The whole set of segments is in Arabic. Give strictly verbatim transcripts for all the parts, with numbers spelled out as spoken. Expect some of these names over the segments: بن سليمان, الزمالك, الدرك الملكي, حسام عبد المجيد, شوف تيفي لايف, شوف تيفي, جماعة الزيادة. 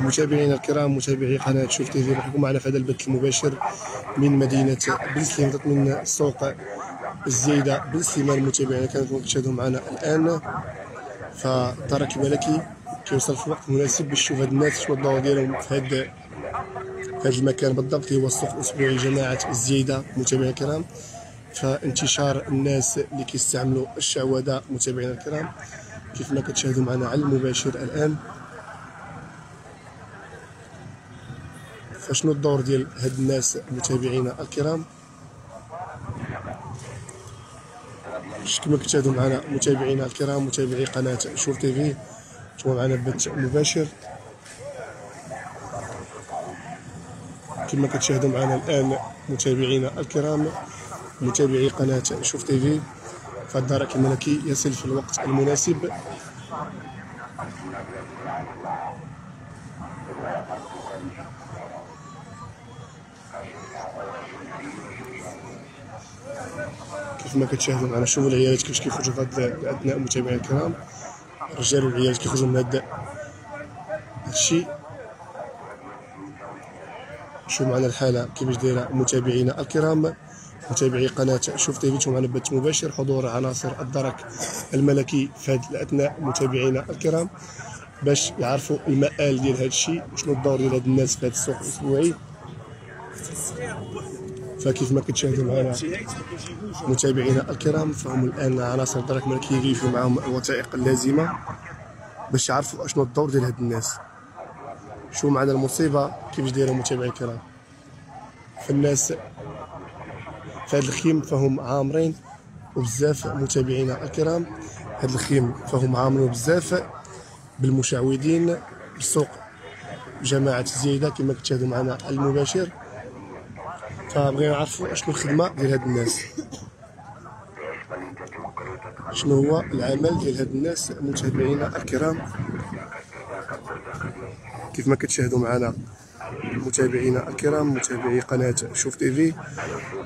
متابعينا الكرام، متابعي قناة شوف تيفي، نحكم معنا في هذا البث المباشر من مدينة بن سليمان، من سوق الزيدة بن سليمان. متابعينا كانكم تشاهدوا معنا الآن، فالدرك الملكي كيوصل في وقت مناسب باش تشوف هاد الناس شنو الدور ديالهم في هاد في هاد المكان بالضبط. هو السوق الأسبوعي جماعة الزيدة متابعينا الكرام، فانتشار الناس اللي كيستعملوا الشعوذة متابعينا الكرام كيف ما كتشاهدوا معنا على المباشر الآن. فشنو الدور ديال هاد الناس متابعينا الكرام كما كتشاهدوا معنا متابعينا الكرام، متابعي قناة شوف تيفي، نتوما معنا البث مباشر كما كتشاهدوا معنا الآن متابعينا الكرام، متابعي قناة شوف تيفي. فالدرك الملكي يصل في الوقت المناسب. كما كتشاهدوا معنا شوفوا العيالات كيفاش كيخرجوا في هاد الابناء متابعينا الكرام، الرجال والعيالات كيخرجوا من هاد هادشي. شوفوا معنا الحاله كيفاش دايره متابعينا الكرام، متابعي قناه شوف تيفي، نتوما معنا بث مباشر حضور عناصر الدرك الملكي في هاد الابناء متابعينا الكرام باش يعرفوا المآل ديال هادشي وشنو الدور ديال هاد الناس في هاد السوق الاسبوعي. فكيف ما كتشاهدوا معنا متابعينا الكرام، فهم الان عناصر الدرك الملكي يجيو معاهم الوثائق اللازمه باش يعرفوا اشنو الدور ديال هاد الناس. شوفوا معنا المصيبه كيفاش دايره متابعينا الكرام، فالناس في هاد الخيم فهم عامرين وبزاف متابعينا الكرام، هاد الخيم فهم عامرين بزاف بالمشعوذين بالسوق جماعه الزيده كما كتشاهدوا معنا المباشر. فبغينا نعرفوا شنو الخدمه ديال هاد الناس، شنو هو العمل ديال هاد الناس متابعينا الكرام. كيف ما كتشاهدوا معنا متابعينا الكرام، متابعي قناه شوف تيفي،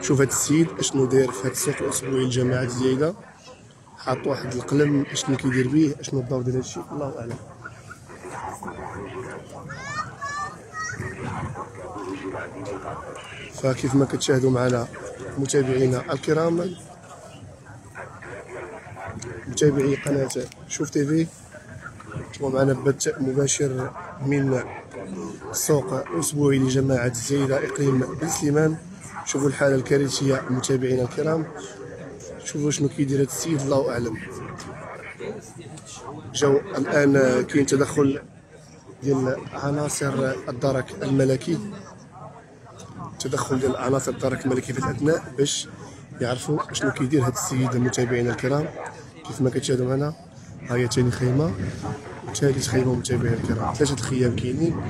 شوف هاد السيد اشنو داير في هاد السوق الاسبوعي لجماعه الزيده، حاط واحد القلم اشنو كيدير بيه، اشنو الدور ديال هادشي الله اعلم. فكيف ما كتشاهدوا معنا متابعينا الكرام، متابعي قناة شوف تيفي، ومعنا بث مباشر من السوق الأسبوعي لجماعة الزيدة إقليم بن سليمان. شوفوا الحالة الكارثية متابعينا الكرام، شوفوا شنو كيدير هاد السيد الله أعلم. جو الآن كاين تدخل ديال عناصر الدرك الملكي، تدخل ديال عناصر الدرك الملكي في الاثناء باش يعرفوا شنو كيدير هاد السيد متابعينا الكرام. كيف ما كتشاهدوا معنا ها هي ثاني خيمه، ثالث خيمه متابعينا الكرام، ثلاثه الخيام كاينين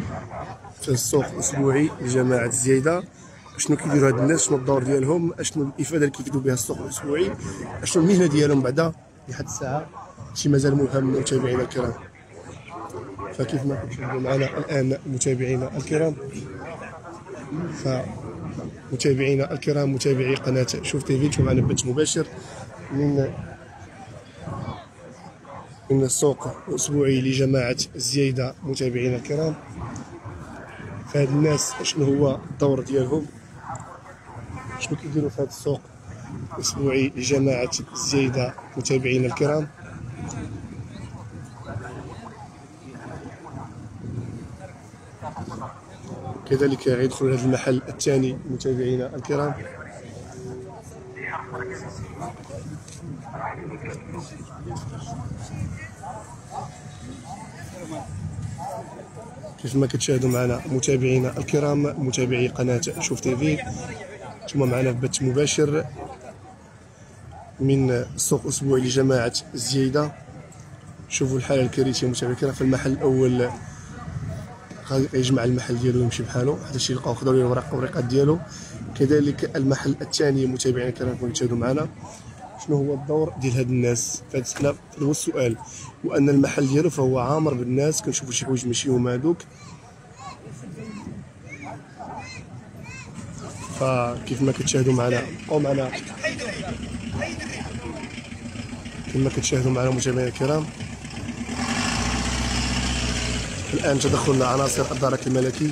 في السوق الاسبوعي لجماعه الزيده. شنو كيديروا هاد الناس، شنو الدور ديالهم، اشنو الافاده اللي كيفيدوا بها السوق الاسبوعي، اشنو المهنه ديالهم، بعدا لحد الساعه شي مازال مهم متابعينا الكرام. فكيف ما كتشاهدوا معنا الان متابعينا الكرام، فمتابعينا الكرام، متابعي قناة شوف تيفي، معنا بث مباشر من من السوق الأسبوعي لجماعة الزيدة متابعينا الكرام. فهاد الناس شنو هو الدور ديالهم، شنو كيديروا في هاد السوق الأسبوعي لجماعة الزيدة متابعينا الكرام. كذلك غيدخلوا لهذا المحل الثاني متابعينا الكرام، كيف ما كتشاهدوا معنا متابعينا الكرام، متابعي قناة شوف تيفي، ثم معنا بث مباشر من السوق الأسبوعي لجماعة الزيدة. شوفوا الحالة الكارثية متابعينا الكرام، في المحل الأول يجمع المحل ديالو ويمشي بحالو حتى شي يلقاو خداو ليه الوراق والوريقات ديالو. كذلك المحل الثاني متابعينا الكرام، كنتشاهدوا معنا شنو هو الدور ديال هاد الناس فهاد السلاب. هو السؤال وان المحل ديالو فهو عامر بالناس، كنشوفوا شي حوايج ماشي هما هادوك، فكيف ما كتشاهدوا معنا او معنا كما كتشاهدوا معنا متابعينا الكرام، الان تدخل عناصر الدرك الملكي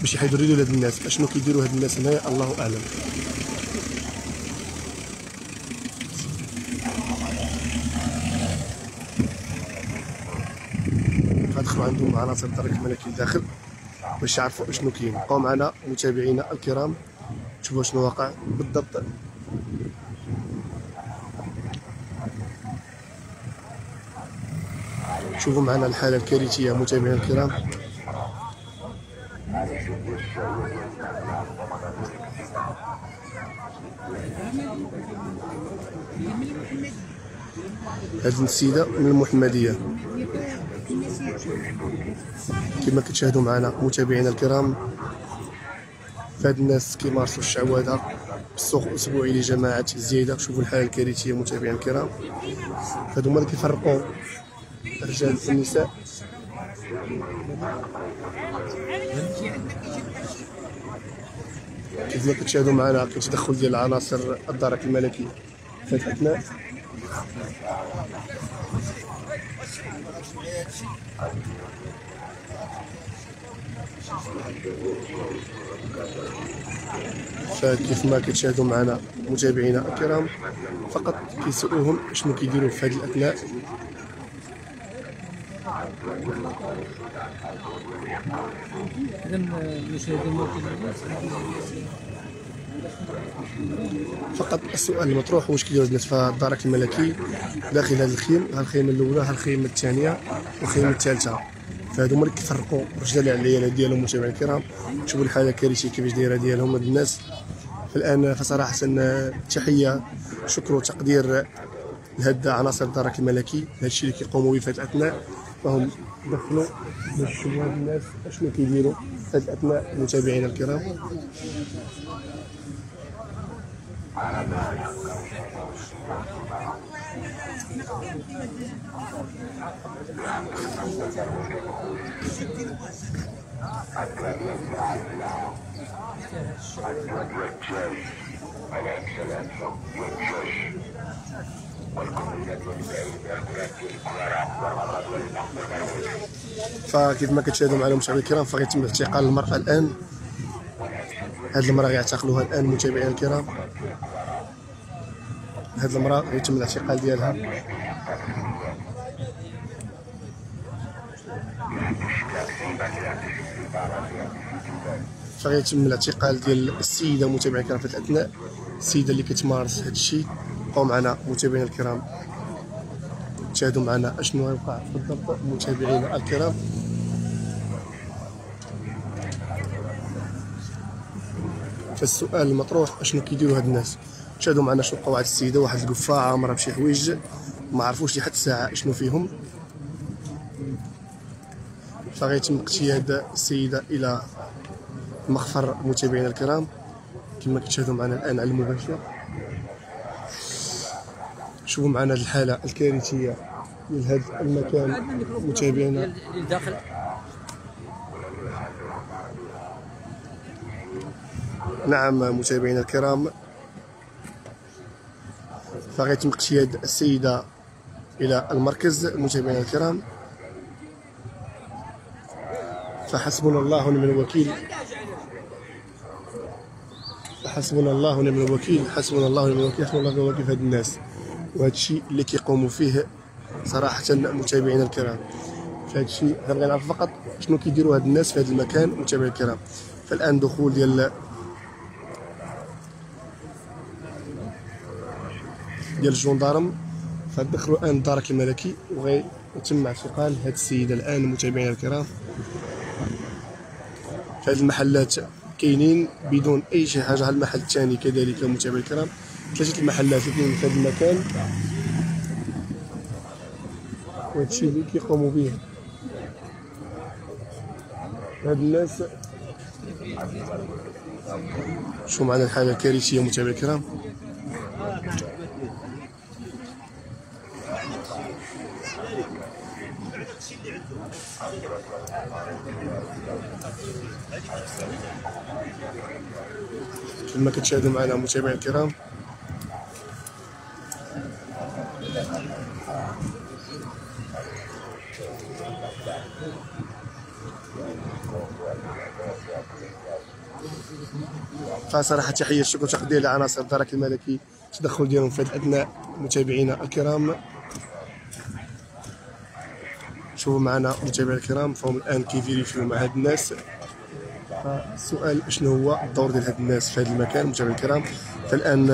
باش يحيدوا رجلو لهاد الناس. اشنو كيديروا هاد الناس هنايا الله اعلم. غندخلوا عندهم عناصر الدرك الملكي لداخل باش يعرفوا اشنو كاين. بقاو معنا متابعينا الكرام تشوفوا شنو واقع بالضبط. شوفوا معنا الحاله الكارثيه متابعينا الكرام. هذه السيده من المحمديه كما كتشاهدوا معنا متابعينا الكرام، فهاد الناس كيمارسوا الشعوذه بالسوق الاسبوعي لجماعه الزياده. شوفوا الحاله الكارثيه متابعينا الكرام، هادو هما اللي كيفرقوا الرجال والنساء. كيف ما كتشاهدوا معنا كتدخل ديال عناصر الدرك الملكي في هاد الاثناء. فكيف ما كتشاهدوا معنا متابعينا الكرام فقط كيسألوهم شنو كيديروا في هاد الاثناء. فقط السؤال المطروح واش كيديروا الناس في الدرك الملكي داخل هذا الخيم، ها الخيمه الاولى ها الخيمه الثانيه والخيمه الثالثه. فهادو هما اللي كيفرقوا الرجال على العيالات ديالهم متابعينا الكرام. شوفوا الحاله الكارثيه كيفاش دايره ديالهم هاد الناس. فالان فصراحه تحيه شكر وتقدير لهاد عناصر الدرك الملكي هادشي اللي كيقوموا به في هاد الاثناء. فهم دخلوا باش يشوفوا هاد الناس اشنو كيديروا في هاد الاثناء متابعينا الكرام. فكيف ما كتشاهدوا معنا مشاهدينا الكرام فغيتم اعتقال المرأة الآن. هاد المرأة غيعتقلوها الآن متابعينا الكرام. هاد المرأة غيتم الاعتقال ديالها. فغيتم الاعتقال ديال السيدة متابعينا الكرام في الأثناء، السيدة اللي كتمارس هاد الشيء. بقاو معنا متابعينا الكرام تشاهدوا معنا اشنو غيوقع بالضبط متابعينا الكرام. فالسؤال المطروح اشنو كيديروا هاد الناس. تشاهدوا معنا شنو وقع. واحد السيده واحد القفه عامره بشي حوايج ما عرفوش لحد الساعه اشنو فيهم. فغيتم اقتياد السيده الى مخفر متابعينا الكرام كما كتشاهدوا معنا الان على المباشر. شوفوا معنا الحاله الكارثيه لهذا المكان متابعينا. نعم متابعينا الكرام، فغيتم اقتياد السيده الى المركز متابعينا الكرام. فحسبنا الله ونعم الوكيل، حسبنا الله ونعم الوكيل، حسبنا الله ونعم الوكيل، حسبنا الله ونعم الوكيل في هاد الناس وهذا الشيء اللي كيقوموا فيه صراحه متابعينا الكرام. فهاد الشيء غير نعرف فقط شنو كيديروا هاد الناس في هاد المكان متابعينا الكرام. فالان دخول ديال ديال الجندرم، فدخلوا الان الدرك الملكي وغيتم اعتقال هاد السيده الان متابعينا الكرام. فهاد المحلات كاينين بدون اي شي حاجه. المحل الثاني كذلك متابعينا الكرام، ثلاثه المحلات كاينين في هذا المكان وهادشي اللي كيقوموا به هاد الناس. شوفو معنا الحاله الكارثيه متابعينا الكرام. كما كتشاهدوا معنا متابعي الكرام، فصراحة تحية الشكر وتقدير لعناصر الدرك الملكي التدخل ديالهم في هذه الاثناء. متابعينا الكرام، شوفوا معنا متابعينا الكرام، فهم الان كيفيريفيو مع هاد الناس. السؤال شنو هو الدور ديال هاد الناس في هذا المكان؟ متابعينا الكرام، فالان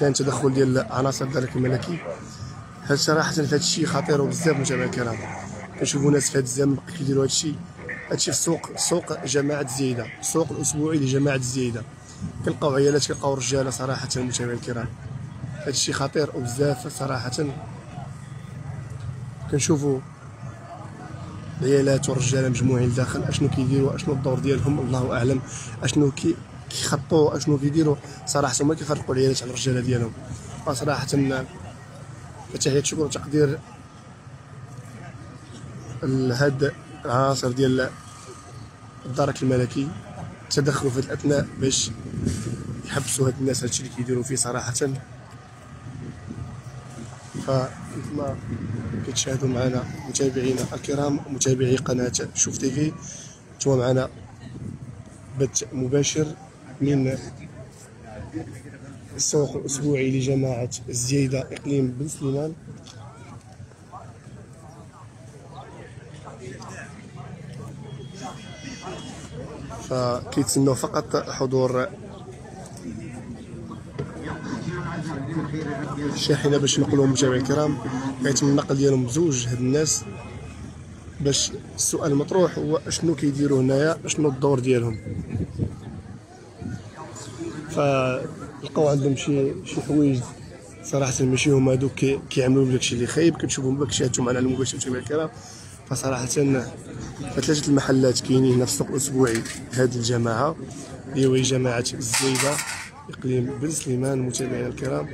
كان تدخل ديال عناصر الدرك الملكي، هاد صراحة هاد الشيء خطير بزاف. متابعينا الكرام، كنشوفوا ناس في هاد الزمن كيديروا هاد الشيء. هادشي في السوق، سوق جماعة الزيادة، السوق الأسبوعي لجماعة الزيادة، كنلقاو عيالات كنلقاو رجالة. صراحة متابعينا الكرام، هادشي خطير بزاف. صراحة كنشوفو العيالات والرجالة مجموعين لداخل، اشنو كيديروا، اشنو الدور ديالهم الله أعلم، اشنو كي كيخطوا، اشنو كيديروا. صراحة هما كيفرقوا العيالات على الرجالة ديالهم. فصراحة فتحية الشكر وتقدير لهاد العناصر ديال الدرك الملكي تدخلوا في الاثناء باش يحبسوا هاد الناس هادشي اللي كيديروا فيه. صراحه فما كتشاهدوا معنا متابعينا الكرام، متابعي قناه شوف تيفي، نتوما معنا بث مباشر من السوق الاسبوعي لجماعه الزياده اقليم بن سليمان. فكيتسناو فقط حضور الشاحنه باش نقلوا متابعينا الكرام، كيتم النقل ديالهم بزوج هاد الناس. باش السؤال المطروح هو اشنو كيديروا هنايا، اشنو الدور ديالهم. فلقاو عندهم شي شي حوايج صراحه ماشي هما هادوك كيعملوا داكشي اللي خايب. كتشوفهم باك شاتو معنا على المباشر متابعينا الكرام. فصراحة ثلاثة المحلات كاينين هنا في السوق الأسبوعي هذه الجماعة، هي وهي جماعة الزيادة إقليم بن سليمان. متابعينا الكرام،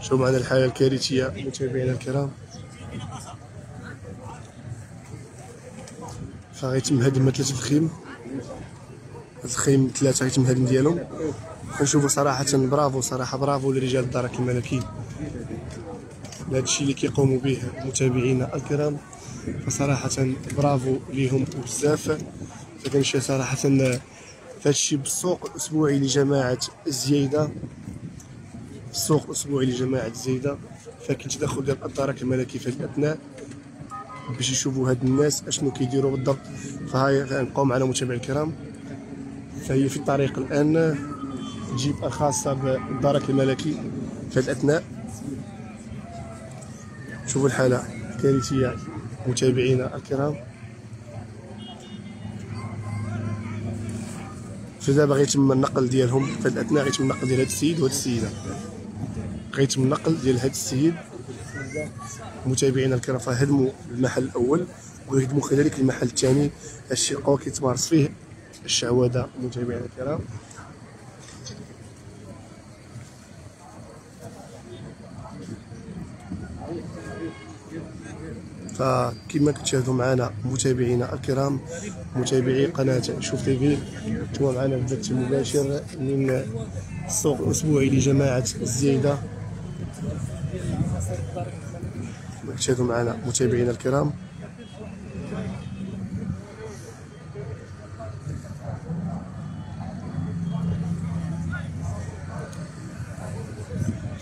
شوفوا معنا الحالة الكارثية متابعينا الكرام. فغيتم هدم ثلاثة الخيم، الخيم ثلاثة غيتم هدم ديالهم. كنشوفوا صراحة برافو، صراحة برافو لرجال الدرك الملكي لهادشي اللي كيقوموا به متابعينا الكرام. فصراحة برافو ليهم بزاف. فكنشوف صراحة فهادشي بالسوق الأسبوعي لجماعة الزيادة، السوق الأسبوعي لجماعة الزيادة، فكاين تدخل ديال الدرك الملكي في هاد الأثناء باش يشوفوا هاد الناس اشنو كيديروا بالضبط. فهاي غنبقاو معنا متابعينا الكرام، فهي في الطريق الآن جيب الخاصة بالدرك الملكي في الأثناء. شوفوا الحالة الكارثية متابعينا الكرام. فدابا غيتم النقل ديالهم في الأثناء، غيتم النقل ديال هاد السيد وهاد السيدة، غيتم النقل ديال هاد السيد متابعينا الكرام. فهدموا المحل الأول ويهدموا كذلك المحل الثاني. هادشي بقاو كيتمارس فيه الشعوذة متابعينا الكرام. فكما كتشاهدوا معنا متابعينا الكرام، متابعي قناه شوف تيفي، نتوما معنا بالبث المباشر من السوق الاسبوعي لجماعه الزياده. كما كتشاهدوا معنا متابعينا الكرام،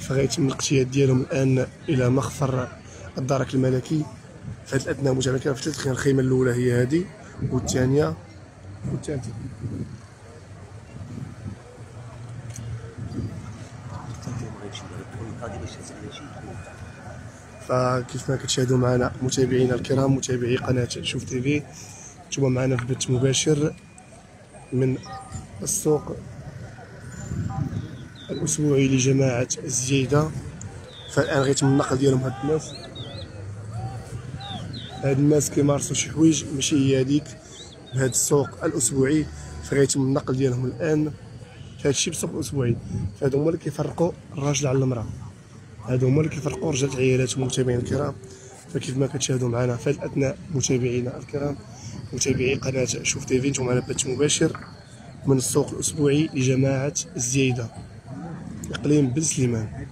فغيتم الاقتياد ديالهم الان الى مخفر الدرك الملكي في هاد الأدنى. متابعينا الكرام، في ثلاث خيام، الخيمة الأولى هي هادي والثانية والثالثة. فكيف ما كتشاهدوا معنا متابعينا الكرام، متابعي قناة شوف تيفي، نتوما معنا في بث مباشر من السوق الأسبوعي لجماعة الزيادة. فالآن غيتم النقل ديالهم هاد الناس، هاد الناس كيمارسوا شي حوايج ماشي هي هاديك بهاد السوق الاسبوعي. فغيتم النقل ديالهم الان هذا الشيء بصب اسبوعي. فهادو هما اللي كيفرقوا الراجل على المراه، هادو هما اللي كيفرقوا رجال العيالات. المتابعين الكرام، فكيف ما كتشاهدوا معنا في الاثناء متابعينا الكرام، متابعي قناه شوف تيفي، نتوما على بث مباشر من السوق الاسبوعي لجماعه الزياده اقليم بن سليمان.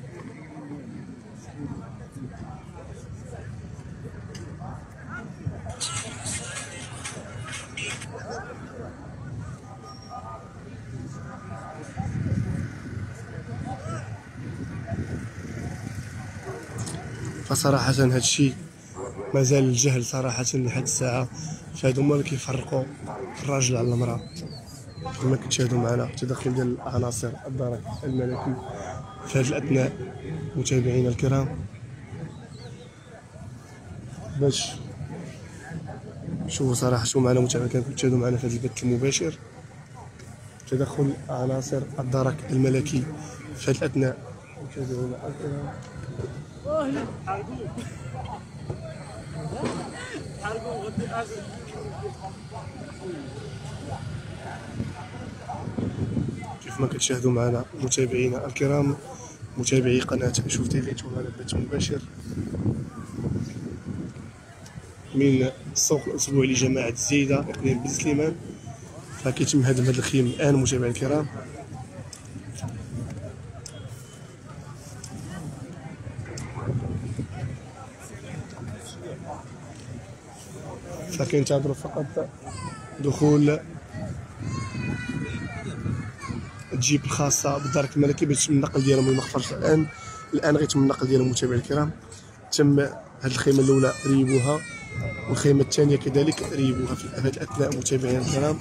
فصراحة هذا الشيء مازال الجهل صراحة لحد الساعة، فهادو هما اللي كيفرقوا الراجل على المرأة كما كتشاهدوا معنا. تدخل ديال العناصر الدرك الملكي في هذا الأثناء متابعينا الكرام باش شوفوا صراحة شو معنا متابعينا الكرام. كتشاهدوا معنا في هذا البث المباشر تدخل عناصر الدرك الملكي في هذا الأثناء متابعينا الكرام. كيف ما كتشاهدوا معنا متابعينا الكرام، متابعي قناة شوف تيفي، نتوما على بث مباشر من السوق الأسبوعي لجماعة الزيادة إقليم بن سليمان. فكيتم هدم هذا الخيم الآن متابعينا الكرام. فكنتظروا فقط دخول الجيب الخاصه بالدرك الملكي باش يتم النقل ديالهم للمخفرش. الان الان غيتم النقل ديالهم متابعينا الكرام. تم هذه الخيمه الاولى ريبوها، والخيمه الثانيه كذلك ريبوها في هذا الاثناء متابعينا الكرام،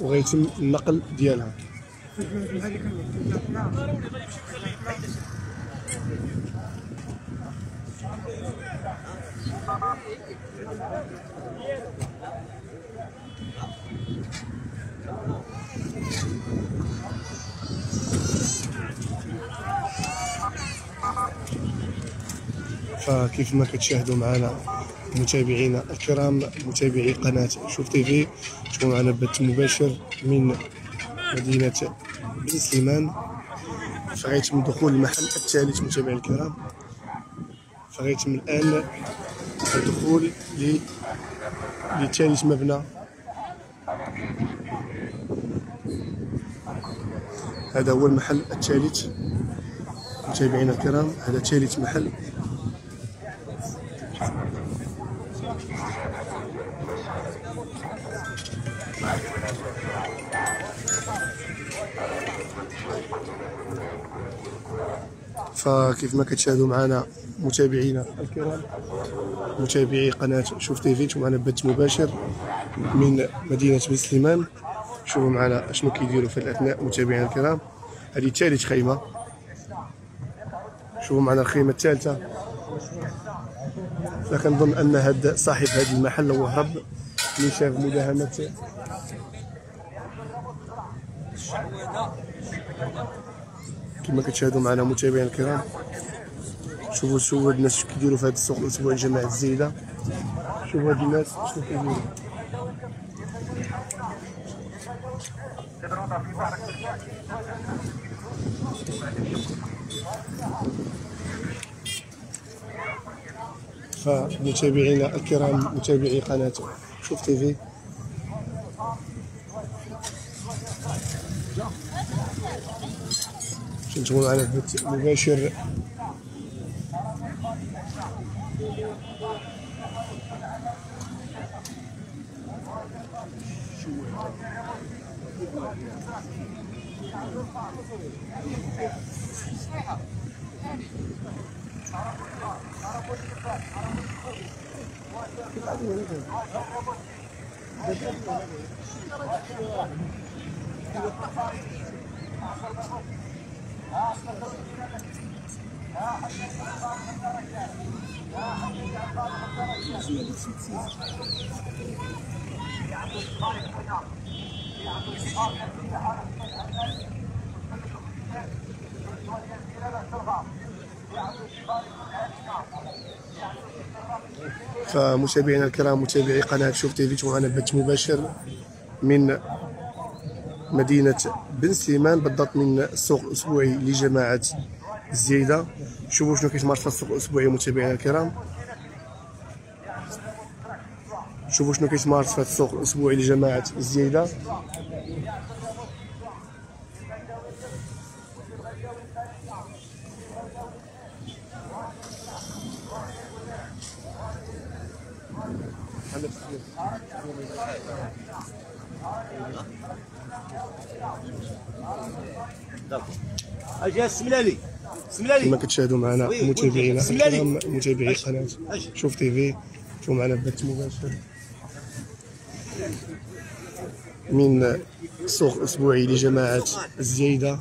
وغيتم النقل ديالها. فكيف ما كتشاهدوا معنا متابعينا الكرام، متابعي قناة شوف تيفي، تكونوا معنا بث مباشر من مدينة بن سليمان. فغيتم دخول المحل الثالث متابعينا الكرام. فغيتم الآن الدخول لثالث مبنى. هذا هو المحل الثالث متابعينا الكرام، هذا ثالث محل. فكيف ما كتشاهدوا معنا متابعينا الكرام، متابعي قناة شوف تيفي، نتوما معنا بث مباشر من مدينة بن سليمان. شوفوا معنا اشنو كيديروا في الاثناء متابعينا الكرام. هذه ثالث خيمة، شوفوا معنا الخيمة الثالثة. فكنظن ان هذا صاحب هذا المحل هو هرب اللي شاف مداهمة كما كتشاهدوا معنا متابعينا الكرام. شوفوا شوفوا الناس شنو كيديروا في هذا السوق الاسبوعي جماعة الزيادة. شوفوا هاد الناس شنو كيديروا. فمتابعينا الكرام، متابعي قناة شوف تيفي، كنتكونوا معنا في بث مباشر فمتابعينا الكرام، متابعي قناة شوف تيفي، معنا بث مباشر من مدينة بن سليمان بالضبط من السوق الأسبوعي لجماعة الزيادة. شوفوا شنو كيتمارس في السوق الأسبوعي متابعينا الكرام. شوفوا شنو كيتمارس في السوق الأسبوعي لجماعة الزيادة. اجي السملالي السملالي كما كتشاهدوا معنا متابعينا متابعي قناه شوف تيفي. شوفوا معنا بث مباشر من السوق الاسبوعي لجماعه الزياده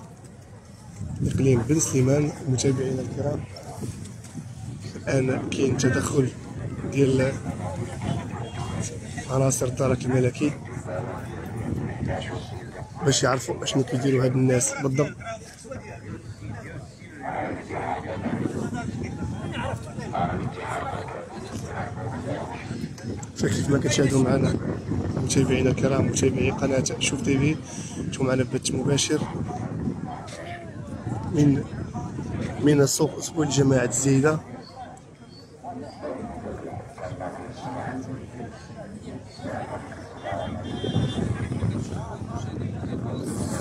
اقليم بن سليمان. متابعينا الكرام الان كاين تدخل ديال عناصر الدرك الملكي باش يعرفوا شنو كيديروا هاد الناس بالضبط. فكيف ما كتشاهدوا معنا متابعينا الكرام متابعي قناه شوف تيفي، نتوما معنا بث مباشر من من السوق الاسبوعي لجماعه الزياده.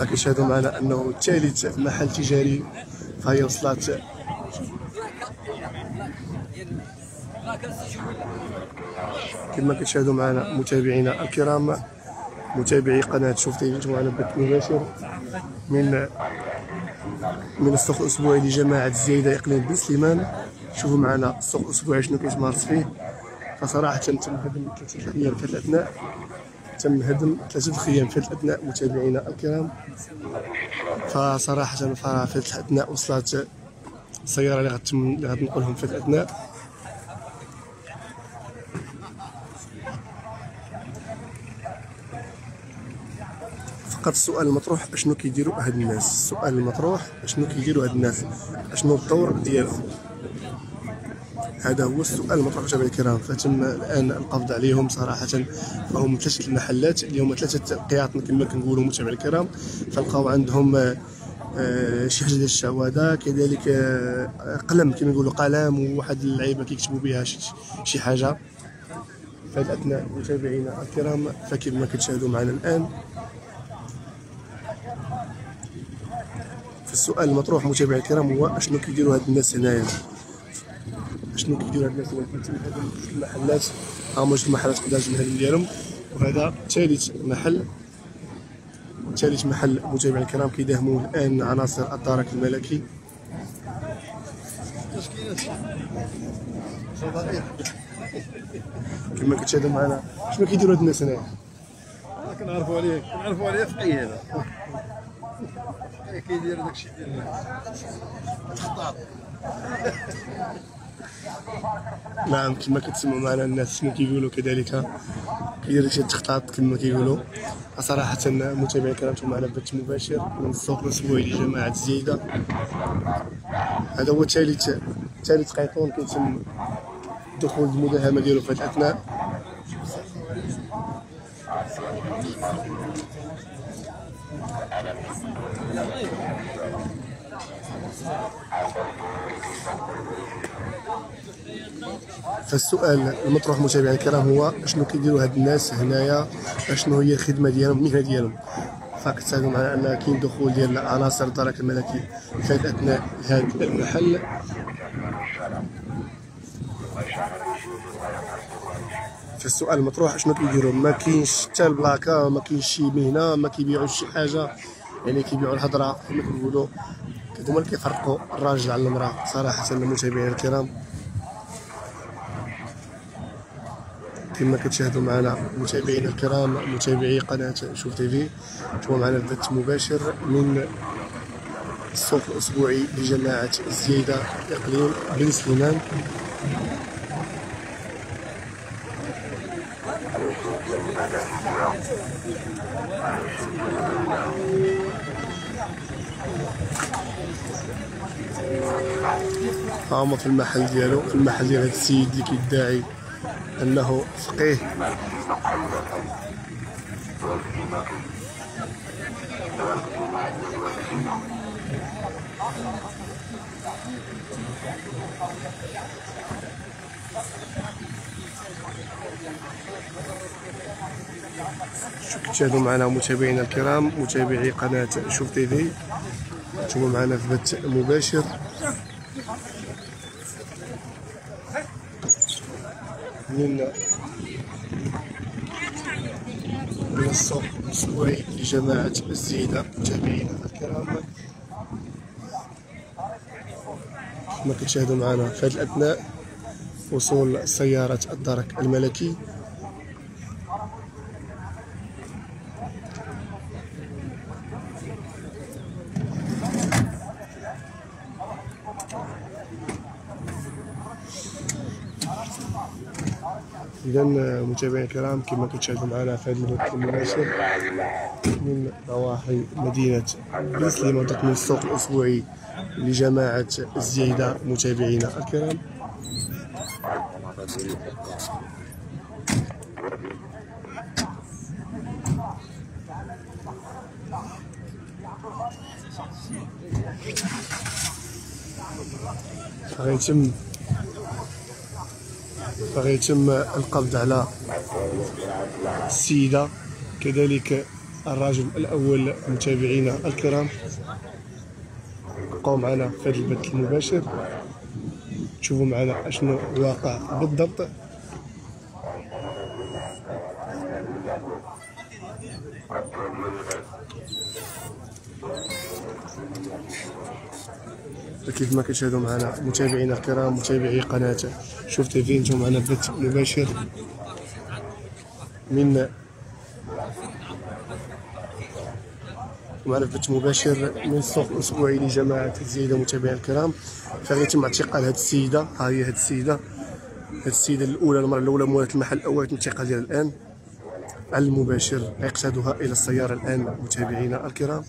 كيشاهدوا معنا انه ثالث محل تجاري فهي وصلت كما كتشاهدوا معنا متابعينا الكرام متابعي قناه شوف تيفي معنا بث مباشر من من السوق الاسبوعي لجماعه الزياده اقليم بن سليمان. شوفوا معنا السوق الاسبوعي شنو كيتمارس فيه. فصراحه تم هدم ثلاثه الخيام في الاثناء، تم هدم ثلاثه الخيام في الاثناء متابعينا الكرام. فصراحه في الاثناء وصلت السياره اللي غتم اللي غتنقلهم في الاثناء. فقط السؤال المطروح اشنو كيديروا هاد الناس، السؤال المطروح اشنو كيديروا هاد الناس، اشنو الدور ديالهم، هذا هو السؤال المطروح متابعي الكرام. فتم الان القبض عليهم صراحه. فهم ثلاثه المحلات اللي هما ثلاثه قياطن كما كنقولوا متابعي الكرام. فلقاو عندهم شي حاجه ديال الشواده، كذلك قلم كما نقولوا قلم وواحد اللعيبه كيكتبوا بها شي حاجه في الاثناء متابعينا الكرام. فكما كتشاهدوا معنا الان السؤال المطروح متابعي الكرام هو اشنو كيديروا هاد الناس هنايا، اشنو كيديروا هاد الناس هنايا. هادو جوج المحلات، هما جوج المحلات قدام الجمهرية ديالهم، وهذا ثالث محل ثالث محل متابعي الكرام كيداهموه الان عناصر الدرك الملكي. كما كتشاهدوا معنا شنو كيديروا هاد الناس هنايا، كنعرفوا عليه كنعرفوا عليه في اي هذا كيدير داكشي ديال الخطاب. نعم كما كتسمعوا معنا الناس شنو كيقولوا، كذلك كيدير داكشي التخطاط كما كيقولوا. صراحة متابعي الكرام نتوما معنا بث مباشر من السوق الاسبوعي لجماعة الزيادة. هذا هو ثالث ثالث قيطون كيتم دخول المداهمة ديالو في هاد الأثناء. فالسؤال المطروح متابعينا الكرام هو شنو كيديروا هاد الناس هنايا، شنو هي الخدمه ديالهم المهنه ديالهم. فكتشاهدوا معنا ان كاين دخول ديال عناصر الدرك الملكي في اثناء هاد المحل. فالسؤال المطروح شنو كيديروا، ما كاينش حتى البلاكه، ما كاينش شي مهنه، ما كيبيعوش شي حاجه، يعني كيبيعوا الهضره كما كنقولوا، هما اللي كيفرقوا الراجل على المراه صراحه المتابعين الكرام. كما كتشاهدوا معنا متابعينا الكرام متابعي قناه شوف تيفي، نتوما معنا بث مباشر من السوق الاسبوعي لجماعه الزياده اقليم بن سليمان. هما في المحل ديالو، في المحل ديال هاد السيد اللي كيدعي انه فقيه. تشاهدوا معنا متابعينا الكرام، متابعي قناة شوف تيفي، انتم معنا في بث مباشر. من السوق الأسبوعي لجماعة الزيادة. متابعينا الكرام، كما كتشاهدوا معنا في هذه الأثناء وصول سيارة الدرك الملكي. إذا متابعينا الكرام، كما كتشاهدوا معنا في هذا البث المباشر من ضواحي مدينة بن سليمان، من السوق الأسبوعي لجماعة الزيادة. متابعينا الكرام، غيتم فغيتم القبض على السيدة كذلك الرجل الأول. متابعينا الكرام، بقوا معنا في هذا البث المباشر، تشوفوا معنا شنو الواقع بالضبط. كيف ما كتشاهدوا معنا متابعينا الكرام، متابعي قناة شوف تيفي، نتوما معنا بث مباشر من معنا بث مباشر من السوق الأسبوعي لجماعة الزيادة. متابعينا الكرام، فغيتم اعتقال هذه السيدة، ها هي هذه السيدة، هذه السيدة الأولى، المرة الأولى مولات المحل الأول، تم اعتقالها الآن على المباشر، يقصدها إلى السيارة الآن. متابعينا الكرام،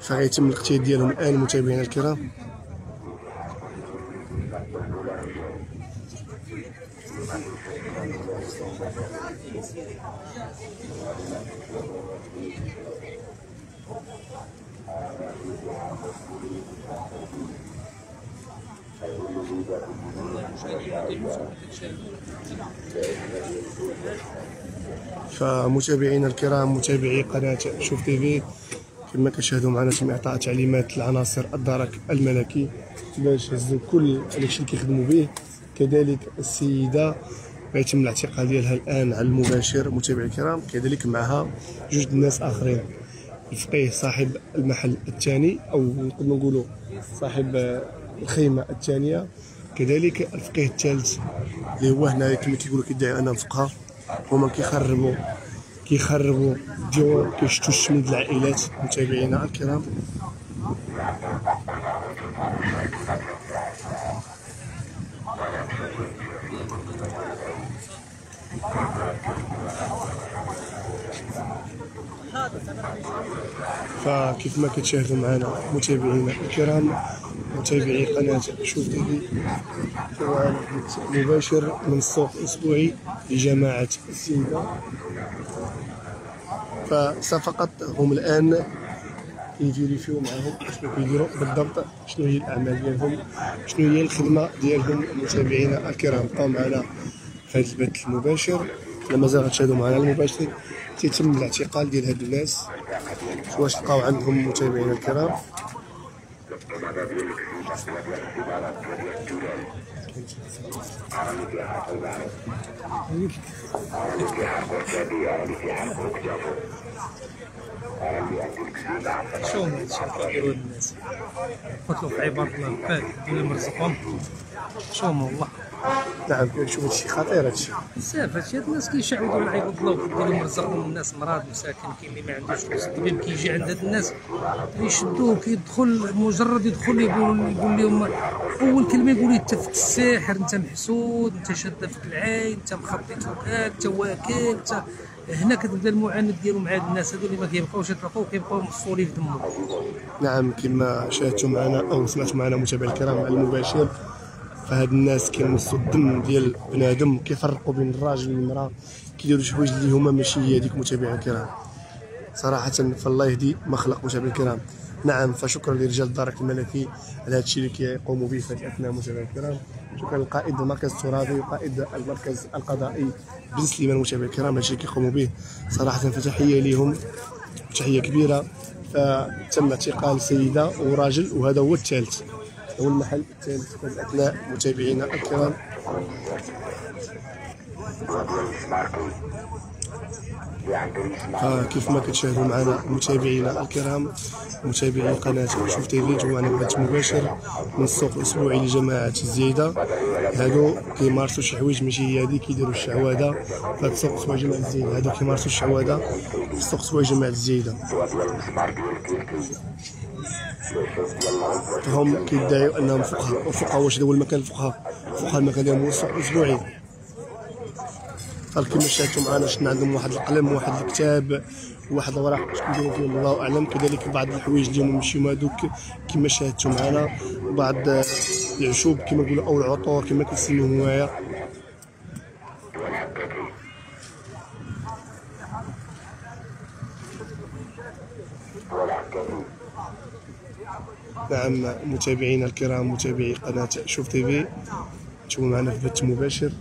فغيتم الاغتيال ديالهم الان. متابعينا الكرام، فمتابعينا الكرام، متابعي قناة شوف تيفي، كما كتشاهدوا معنا تم اعطاء تعليمات لعناصر الدرك الملكي باش هزوا كل داكشي اللي كيخدموا به. كذلك السيدة يتم الاعتقال ديالها الان على المباشر. متابعي الكرام، كذلك معها جوج الناس اخرين، الفقيه صاحب المحل الثاني او نقدروا نقولوا صاحب الخيمة الثانية، كذلك الفقيه الثالث اللي هو هنا كما كيقولوا كيدعي انه فقه، هما كيخربوا كيخربوا الديوان، كيشتوا الشمل ديال العائلات. متابعينا الكرام، فكيف ما كتشاهدوا معنا متابعينا الكرام، متابعي قناة شوف تيفي، مباشر من السوق الأسبوعي لجماعة الزيادة. فسفقط هم الآن كيفيريفيو معهم شنو كيديروا بالضبط، شنو هي الأعمال ديالهم، شنو هي الخدمة ديالهم. متابعينا الكرام، بقاو معنا في هذا البث المباشر. مازال غتشاهدوا معنا المباشر، تيتم الاعتقال ديال هاد الناس، واش لقاو عندهم. متابعينا الكرام، شو شافوا ديال الناس، قتلوا في عباد الله، فات ديال مرزقهم، شوموا والله. نعم، كنشوف هادشي خطير، هادشي بزاف، هادشي هاد الناس كيشعبدوا من عباد الله ديال مرزقهم. الناس مراد مساكن، كاين اللي ما عندوش فلوس، الطبيب كيجي عند هاد الناس كيشدوه، كيدخل مجرد يدخل يقول يقول لهم اول كلمه يقول انت فيك السحر، انت محسود، انت شاده فيك العين، انت مخبيت وكال، انت واكل، انت هنا كتبدا المعاند ديالو مع هاد الناس هادو اللي ما كيبقاوش يطلقوا، كيبقاو مصورين في دمهم. نعم، كما شاهدتوا معنا او سمعتوا معنا متابعينا الكرام على المباشر، فهاد الناس كيمصوا الدم ديال بنادم، كيفرقوا بين الراجل والمراه، كيديروا شي حوايج اللي هما ماشي هي هذيك. متابعينا الكرام، صراحه فالله يهدي مخلق. متابعينا الكرام، نعم، فشكرا لرجال الدرك الملكي على هذا الشيء اللي كيقوموا به في الاثناء متابعينا الكرام. شكرا لقائد المركز الترابي وقائد المركز القضائي بن سليمان. متابعينا الكرام، هذا الشيء اللي كيقوموا به صراحه فتحيه لهم، تحيه كبيره. فتم اعتقال سيده وراجل، وهذا هو الثالث، هو المحل الثالث في الاثناء متابعينا الكرام. آه كيف ما كتشاهدوا معنا متابعينا الكرام، متابعي قناة شوف تيفي، جوانا بث مباشر من السوق الاسبوعي لجماعة الزيادة. هادو كيمارسوا شي حوايج ماشي هي هادي، كيديروا الشعوذة في السوق الاسبوعي جماعة الزيادة. هادو كيمارسوا الشعوذة في السوق الاسبوعي جماعة الزيادة، فهم كيدعيوا انهم فقهاء. وفقهاء واش هذا هو المكان؟ الفقهاء فقهاء المكان ديالهم هو السوق الاسبوعي. فكما شاهدتوا معنا شفنا عندهم واحد القلم واحد الكتاب واحد الوراق كيديروا فيهم الله اعلم. كذلك بعض الحوايج ديالهم ماشي هما هذوك كما شاهدتوا معنا، بعض العشوب كما نقولوا او العطور كما كنسميوهم هنايا. نعم متابعينا الكرام، متابعي قناة شوف تيفي، انتم معنا في بث مباشر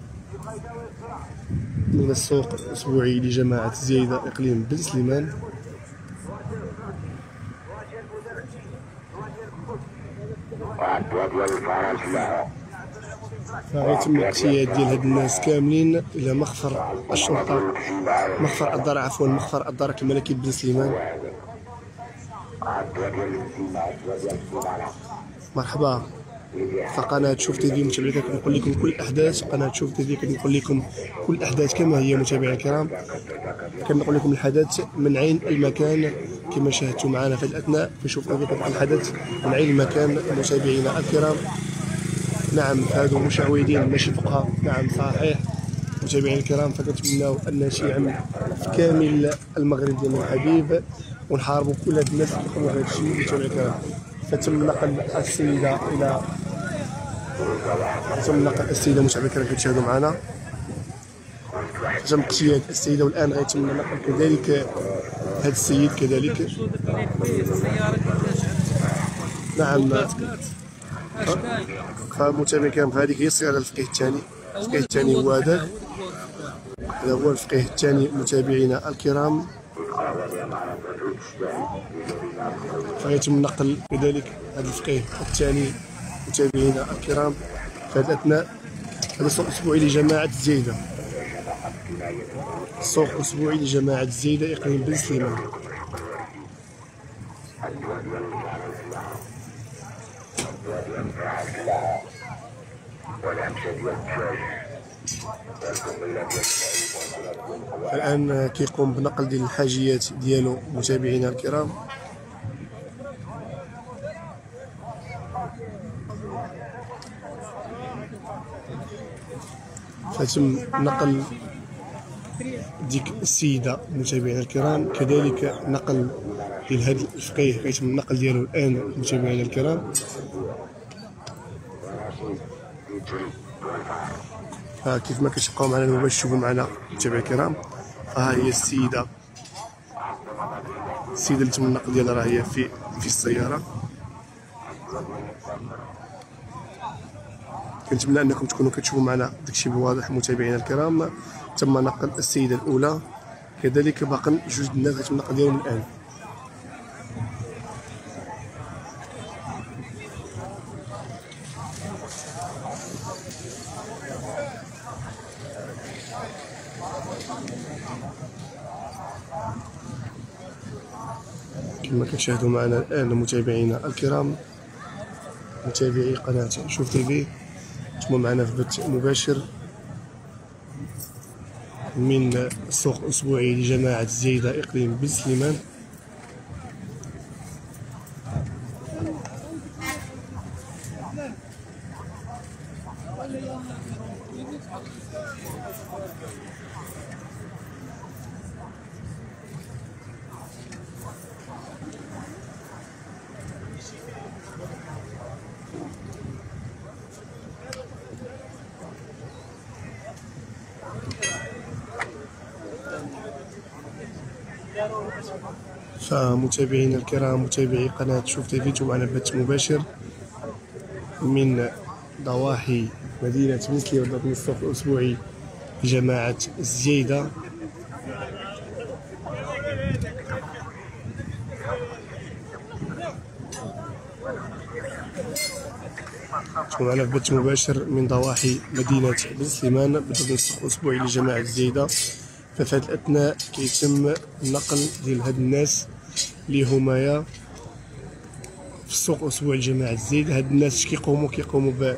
من السوق الأسبوعي لجماعة الزيادة إقليم بن سليمان. فغيتم الاعتياد ديال هاد الناس كاملين إلى مخفر الشرطة، مخفر الدار عفوا مخفر الدرك الملكي بن سليمان. مرحبا، فقناة شوف تيفي متابعينا كنقول لكم كل الاحداث، قناة شوف تيفي كنقول لكم كل الاحداث كما هي متابعينا الكرام. كنقول لكم الحدث من عين المكان كما شاهدتوا معنا في الاثناء، فشوفوا بكم الحدث من عين المكان متابعينا الكرام. نعم هادو مشعوذين ماشي فقهاء، نعم صحيح متابعينا الكرام. فكنتمناو ان شي يعم في كامل المغرب ديالنا الحبيب، ونحاربوا كل هاد الناس اللي كيقوموا بهذا الشيء متابعينا الكرام. فتم نقل السيده الى تم نقل السيده متابعينا الكرام كتشاهدوا معنا، تم اغتيال السيده والان غيتم نقل كذلك هذا السيد كذلك. نعم فمتابعينا الكرام، فهذيك هي السياره الفقيه الثاني، الفقيه الثاني هو هذاك، هذا هو الفقيه الثاني متابعينا الكرام. فيتم نقل كذلك هذا الفقيه الثاني متابعينا الكرام في هذا الاثناء. هذا السوق الاسبوعي لجماعة الزيادة، السوق الاسبوعي لجماعة الزيادة اقليم بن سليمان. الآن كيقوم بنقل ديال الحاجيات ديالو متابعينا الكرام. فتم نقل ديك السيدة متابعينا الكرام، كذلك نقل ديال هذا الفقيه كيتم النقل ديالو الآن متابعينا الكرام. ها كيف ما كتبقاو معنا المباشر، شوفوا معنا متابعينا الكرام. ها هي السيدة، السيدة اللي تم النقل ديالها راه هي في في السيارة. كنتمنى انكم تكونوا كتشوفوا معنا داكشي بواضح متابعينا الكرام. تم نقل السيدة الأولى، كذلك باقي جوج الناس غيتم النقل ديالهم الآن. كما كتشاهدوا معنا الآن متابعينا الكرام، متابعي قناة شوف تيفي، انتم معنا في بث مباشر من السوق الأسبوعي لجماعة الزيادة إقليم بن سليمان. فمتابعينا الكرام متابعي قناة شوف تيفي، انتم معنا بث مباشر من ضواحي مدينة مسلي وضد الصف الأسبوعي جماعة الزيادة. انتم معنا بث مباشر من ضواحي مدينة بن سليمان بضد الصف الأسبوعي لجماعة الزيادة. ففي هذه الأثناء كيتم النقل ديال هاد الناس اللي همايا في السوق الأسبوعي لجماعة الزيادة. هاد الناس كيقوموا كيقوموا ب...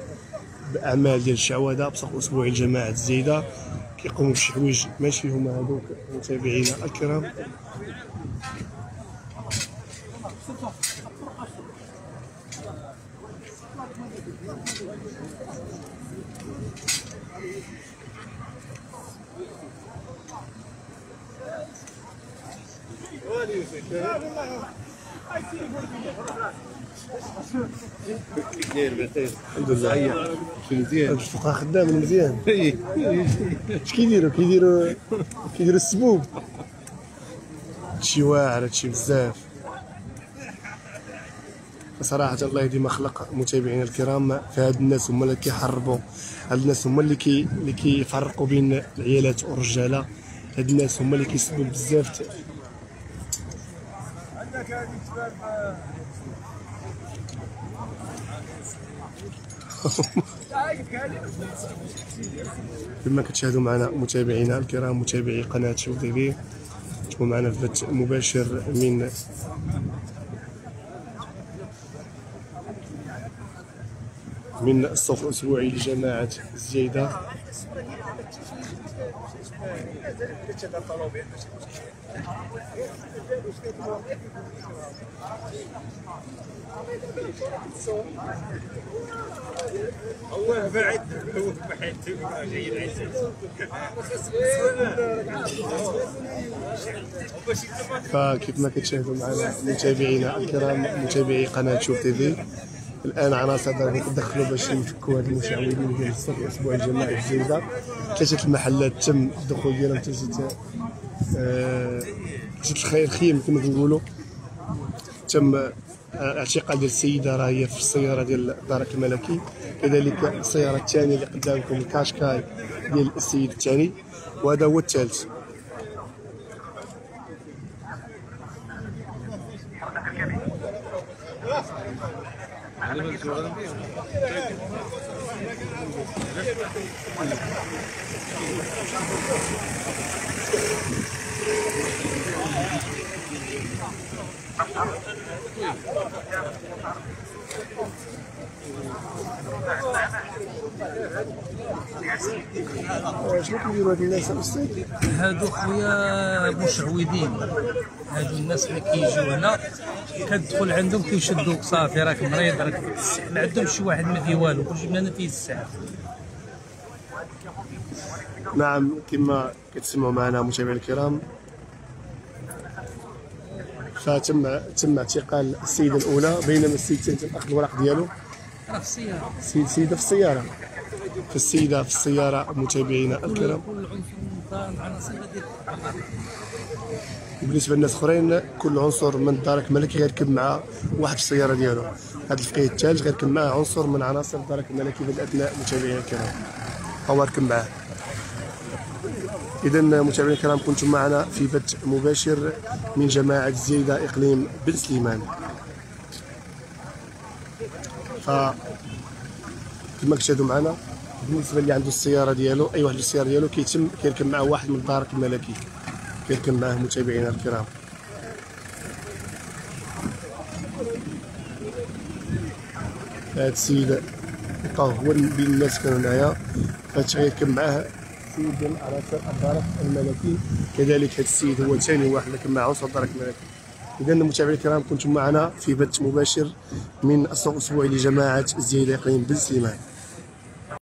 بأعمال ديال الشعوذة في السوق الأسبوعي لجماعة الزيادة، كيقوموا بشي حوايج ماشي هما هادوك. متابعينا الكرام الحمد لله مزيان، الفقراء خدامين مزيان. اش كيديروا كيديروا كيديروا السبوب، هادشي واعر، هادشي بزاف صراحة. الله يديما خلق متابعينا الكرام، فهاد الناس هما اللي كيحربوا، هاد الناس هما اللي كي اللي كيفرقوا بين العيالات والرجاله، هاد الناس هما اللي كيسبوا بزاف. كما كتشاهدوا معنا متابعينا الكرام متابعي قناة شوف تيفي، نتوما معنا في بث مباشر من من السوق الأسبوعي لجماعة الزيادة. الله بعد هو بعد جاي العيد فكما كتشاهدوا معنا متابعينا الكرام متابعي قناة شوف تيفي، الان عناصر دابا كيتدخلوا باش يفكوا هاد المشعوذين ديال السوق الاسبوعي الجماعي الزيادة. ثلاثه المحلات تم الدخول ديالهم، ثلاثه ثلاثه الخير خيم كما كنقولوا. تم اعتقال ديال السيده راه هي في السياره ديال الدرك الملكي، كذلك السياره الثانيه اللي قدامكم الكاشكاي ديال السيد الثاني، وهذا هو الثالث. شنو كيديروا هاد الناس أستاذ؟ هادو خويا مشعوذين، هادو الناس اللي كيجيو هنا كتدخل عندهم كيشدوك، صافي راك مريض راك كتسح، ما عندهمش شي واحد ما فيه والو، كلشي من هنا فيه السحر. نعم كما كتسمعوا معنا متابعينا الكرام، فتم تم اعتقال السيده الاولى، بينما السيد الثاني تم اخذ الورق ديالو. راه في السياره، السيد السيده في السياره، في السيده في السياره. متابعينا الكرام بالنسبه للناس الاخرين، كل عنصر من الدرك الملكي غيركب مع واحد في السياره ديالو. هذا الفقيه الثالث غيركب معاه عنصر من عناصر الدرك الملكي في الاثناء. متابعينا الكرام هو ركب معاه. إذا متابعينا الكرام كنتم معنا في بث مباشر من جماعة الزيادة إقليم بن سليمان. فكما كتشاهدوا معنا بالنسبة اللي عنده السيارة ديالو، أي واحد عنده السيارة ديالو كيتم كيركب معاه واحد من الدرك الملكي كيركب معاه. متابعينا الكرام هاد السيد لقاو هو بين الناس كانوا هنايا، فتغيركب معاه السيد ديال عناصر الدرك الملكي، كذلك هذا السيد هو ثاني واحد اللي كان مع عنصر الدرك الملكي. إذا متابعينا الكرام كنتم معنا في بث مباشر من السوق الأسبوعي لجماعة الزيادة إقليم بن سليمان.